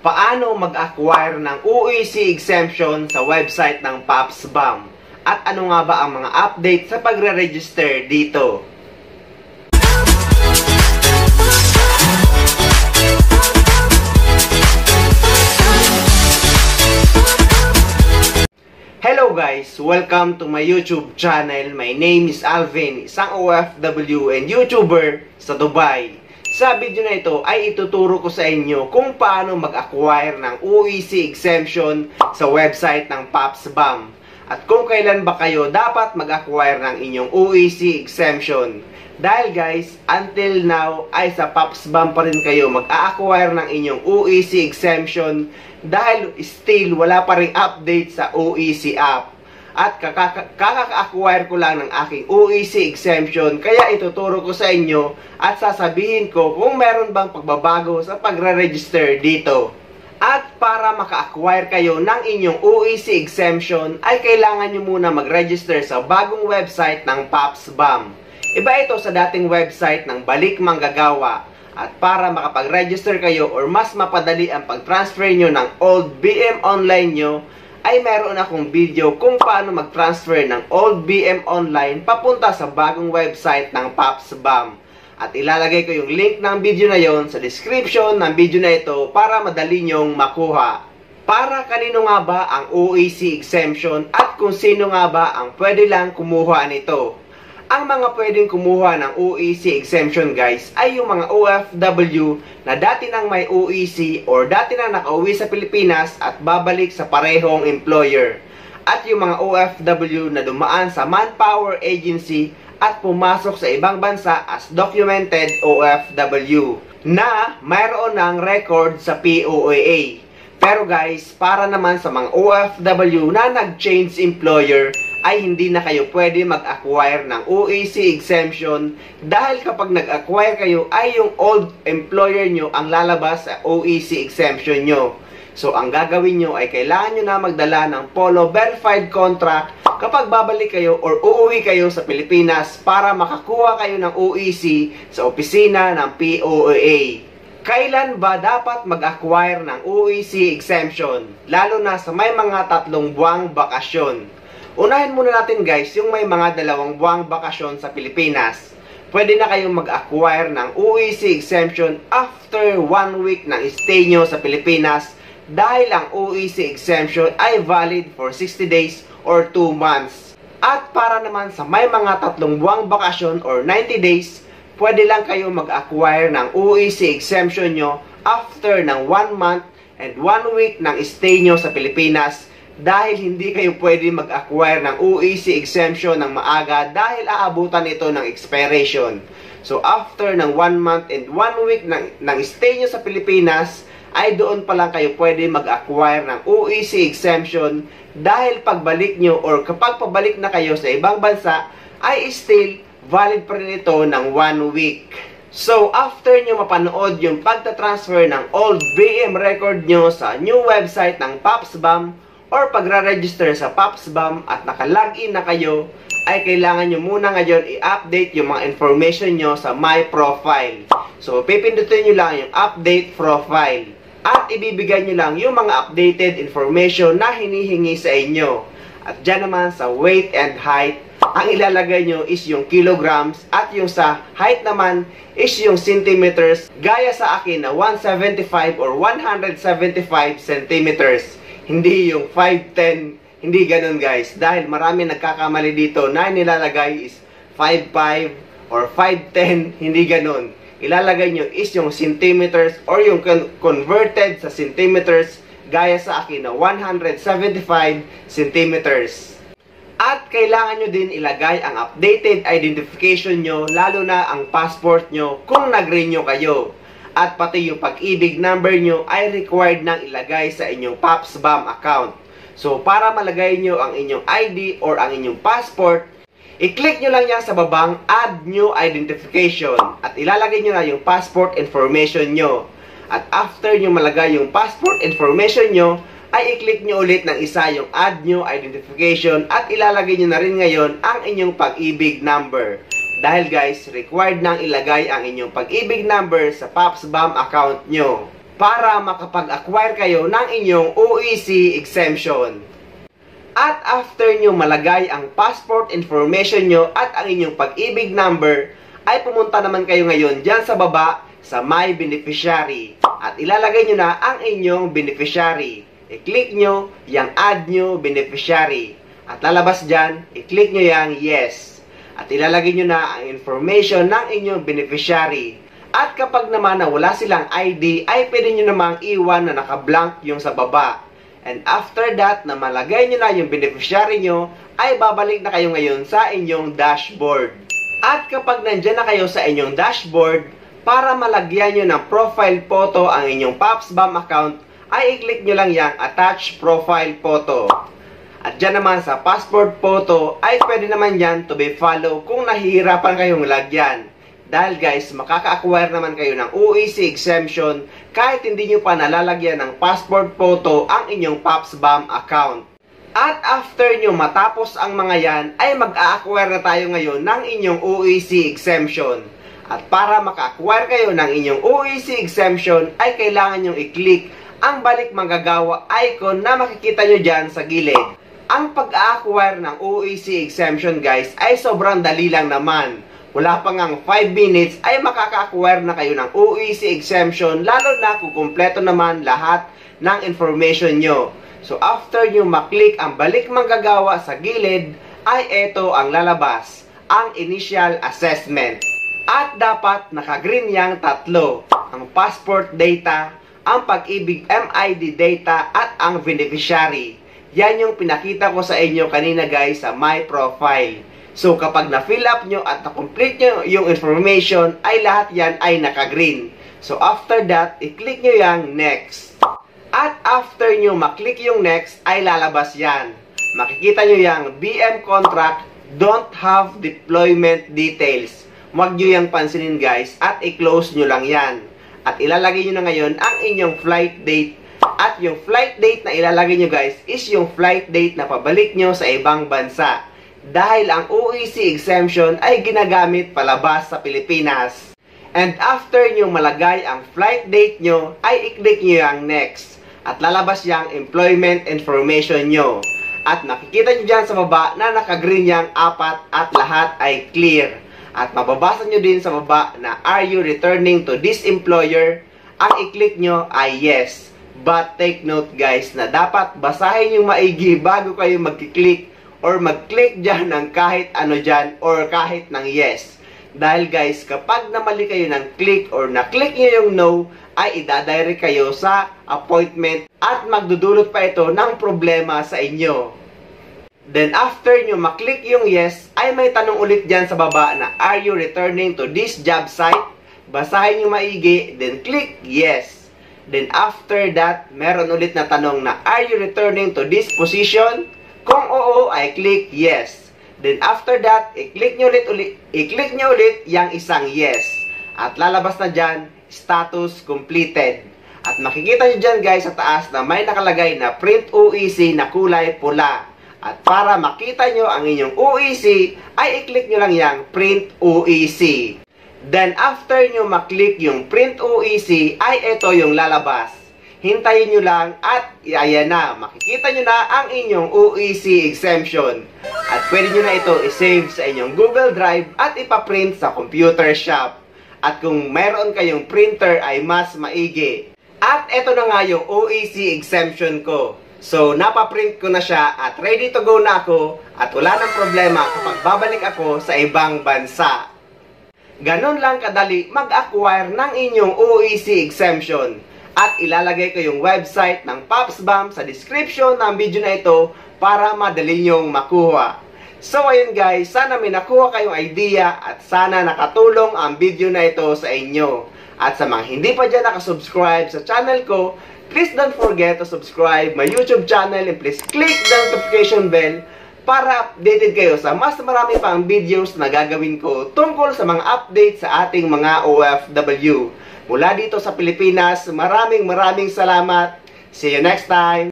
paano mag-acquire ng OEC exemption sa website ng POPSBAM at ano nga ba ang mga update sa pagre-register dito. Hello guys! Welcome to my YouTube channel. My name is Alvin, isang OFW and YouTuber sa Dubai. Sa video na ito ay ituturo ko sa inyo kung paano mag-acquire ng OEC exemption sa website ng POPSBAM at kung kailan ba kayo dapat mag-acquire ng inyong OEC exemption. Dahil guys, until now ay sa POPSBAM pa rin kayo mag-acquire ng inyong OEC exemption dahil still wala pa rin update sa OEC app. At kaka-acquire ko lang ng aking OEC exemption, kaya ituturo ko sa inyo at sasabihin ko kung meron bang pagbabago sa pagre-register dito. At para maka-acquire kayo ng inyong OEC exemption ay kailangan nyo muna mag-register sa bagong website ng POPSBAM. Iba ito sa dating website ng Balik Manggagawa. At para makapag-register kayo or mas mapadali ang pag-transfer nyo ng old BMonline nyo, ay meron akong video kung paano mag-transfer ng old BMonline papunta sa bagong website ng POPSBAM. At ilalagay ko yung link ng video na yon sa description ng video na ito para madali nyong makuha. Para kanino nga ba ang OEC exemption at kung sino nga ba ang pwede lang kumuha nito? Ang mga pwedeng kumuha ng OEC exemption guys ay yung mga OFW na dati nang may OEC or dati nang nakauwi sa Pilipinas at babalik sa parehong employer. At yung mga OFW na dumaan sa Manpower Agency at pumasok sa ibang bansa as documented OFW na mayroon ng record sa POEA. Pero guys, para naman sa mga OFW na nag-change employer, ay hindi na kayo pwede mag-acquire ng OEC exemption dahil kapag nag-acquire kayo ay yung old employer nyo ang lalabas sa OEC exemption nyo. So ang gagawin nyo ay kailangan nyo na magdala ng POLO verified contract kapag babalik kayo or uuwi kayo sa Pilipinas para makakuha kayo ng OEC sa opisina ng POEA. Kailan ba dapat mag-acquire ng OEC exemption? Lalo na sa may mga 3 buwang bakasyon. Unahin muna natin guys yung may mga 2 buwang bakasyon sa Pilipinas. Pwede na kayong mag-acquire ng OEC exemption after 1 week ng stay nyo sa Pilipinas dahil ang OEC exemption ay valid for 60 days or 2 months. At para naman sa may mga 3 buwang bakasyon or 90 days, pwede lang kayong mag-acquire ng OEC exemption nyo after ng 1 month and 1 week ng stay nyo sa Pilipinas. Dahil hindi kayo pwede mag-acquire ng OEC exemption ng maaga dahil aabutan ito ng expiration. So after ng 1 month and 1 week ng stay nyo sa Pilipinas, ay doon pa lang kayo pwede mag-acquire ng OEC exemption dahil pagbalik nyo or kapag pabalik na kayo sa ibang bansa, ay still valid pa rin ito ng 1 week. So after nyo mapanood yung pagtatransfer ng old BM record nyo sa new website ng POPSBAM, or pagre-register sa POPSBAM at naka-login na kayo, ay kailangan nyo muna ngayon i-update yung mga information nyo sa My Profile. So, pipindutin nyo lang yung Update Profile at ibibigay nyo lang yung mga updated information na hinihingi sa inyo. At dyan naman sa Weight and Height, ang ilalagay nyo is yung kilograms at yung sa height naman is yung centimeters gaya sa akin na 175 or 175 centimeters. Hindi yung 5'10", hindi ganun guys. Dahil marami nagkakamali dito na nilalagay is 5'5 or 5'10", hindi ganun. Ilalagay nyo is yung centimeters or yung converted sa centimeters gaya sa akin na 175 centimeters. At kailangan nyo din ilagay ang updated identification nyo, lalo na ang passport nyo kung nag-renew kayo. At pati yung Pag-ibig number nyo ay required nang ilagay sa inyong POPSBAM account. So, para malagay nyo ang inyong ID or ang inyong passport, i-click nyo lang yan sa babang Add New Identification at ilalagay nyo na yung passport information nyo. At after nyo malagay yung passport information nyo, ay i-click nyo ulit ng isa yung Add New Identification at ilalagay nyo na rin ngayon ang inyong Pag-ibig number. Dahil guys, required nang ilagay ang inyong Pag-ibig number sa POPSBAM account nyo. para makapag-acquire kayo ng inyong OEC exemption. At after nyo malagay ang passport information nyo at ang inyong pag-ibig number, ay pumunta naman kayo ngayon dyan sa baba sa My Beneficiary. At ilalagay nyo na ang inyong beneficiary. I-click nyo yung Add New Beneficiary. At lalabas dyan, i-click nyo yung Yes. At ilalagay nyo na ang information ng inyong beneficiary. At kapag naman na wala silang ID, ay pwede nyo namang iwan na naka-blank yung sa baba. And after that, na malagay nyo na yung beneficiary nyo, ay babalik na kayo ngayon sa inyong dashboard. At kapag nandyan na kayo sa inyong dashboard, para malagyan nyo ng profile photo ang inyong PAPSBAM account, ay i-click nyo lang yung Attach Profile Photo. At dyan naman sa passport photo, ay pwede naman yan to be follow kung nahihirapan kayong lagyan. Dahil guys, makaka-acquire naman kayo ng OEC exemption kahit hindi nyo pa nalalagyan ng passport photo ang inyong PAPSBAM account. At after nyo matapos ang mga yan, ay mag-a-acquire na tayo ngayon ng inyong OEC exemption. At para maka-acquire kayo ng inyong OEC exemption, ay kailangan nyo i-click ang Balik Manggagawa icon na makikita nyo dyan sa gilid. Ang pag-a-acquire ng OEC exemption guys ay sobrang dali lang naman. Wala pa ngang 5 minutes ay makaka-acquire na kayo ng OEC exemption, lalo na kung kumpleto naman lahat ng information nyo. So after nyo maklik ang Balik Manggagawa sa gilid, ay eto ang lalabas, ang initial assessment. At dapat naka-green yang tatlo, ang passport data, ang pag-ibig MID data at ang beneficiary. Yan yung pinakita ko sa inyo kanina guys sa My Profile. So, kapag na-fill up nyo at na-complete nyo yung information, ay lahat yan ay naka-green. So, after that, i-click nyo yung Next. At after nyo maklik yung Next, ay lalabas yan. Makikita nyo yung BM Contract Don't Have Deployment Details. Huwag nyo yung pansinin guys at i-close nyo lang yan. At ilalagay nyo na ngayon ang inyong flight date. At yung flight date na ilalagay nyo guys is yung flight date na pabalik nyo sa ibang bansa. Dahil ang OEC exemption ay ginagamit palabas sa Pilipinas. And after nyo malagay ang flight date nyo, ay i-click nyo yung Next. At lalabas yung employment information nyo. At makikita nyo dyan sa baba na naka-green yung apat at lahat ay clear. At mababasa nyo din sa baba na Are you returning to this employer? Ang i-click nyo ay Yes. But take note guys na dapat basahin yung maigi bago kayo mag-click or mag-click dyan ng kahit ano dyan or kahit ng yes. Dahil guys, kapag namali kayo ng click or na-click nyo yung no, ay idadirect kayo sa appointment at magdudulot pa ito ng problema sa inyo. Then after nyo maklik yung yes, ay may tanong ulit dyan sa baba na Are you returning to this job site? Basahin nyo maigi, then click yes. Then after that, meron ulit na tanong na Are you returning to this position? Kung oo, ay click yes. Then after that, i-click nyo ulit yung isang yes. At lalabas na dyan, status completed. At makikita nyo dyan guys sa taas na may nakalagay na print OEC na kulay pula. At para makita nyo ang inyong OEC, ay i-click nyo lang yung print OEC. Then after nyo maklik yung print OEC, ay ito yung lalabas. Hintayin nyo lang at ayan na, makikita nyo na ang inyong OEC exemption. At pwede nyo na ito i-save sa inyong Google Drive at ipaprint sa computer shop. At kung mayroon kayong printer ay mas maigi. At ito na nga yung OEC exemption ko. So napaprint ko na siya at ready to go na ako at wala ng problema kapag babalik ako sa ibang bansa. Ganon lang kadali mag-acquire ng inyong OEC exemption. At ilalagay ko yung website ng POPSBAM sa description ng video na ito para madali nyong makuha. So ayun guys, sana may nakuha kayong idea at sana nakatulong ang video na ito sa inyo. At sa mga hindi pa dyan nakasubscribe sa channel ko, please don't forget to subscribe my YouTube channel and please click the notification bell para updated kayo sa mas marami pang videos na gagawin ko tungkol sa mga updates sa ating mga OFW. Mula dito sa Pilipinas, maraming salamat. See you next time!